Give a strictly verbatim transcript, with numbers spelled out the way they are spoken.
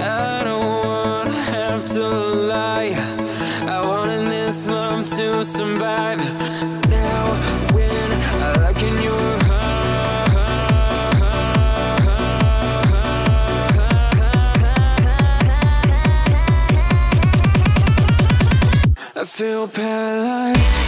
I don't wanna have to lie. I wanted this love to survive. Now when I look in your heart, I feel paralyzed.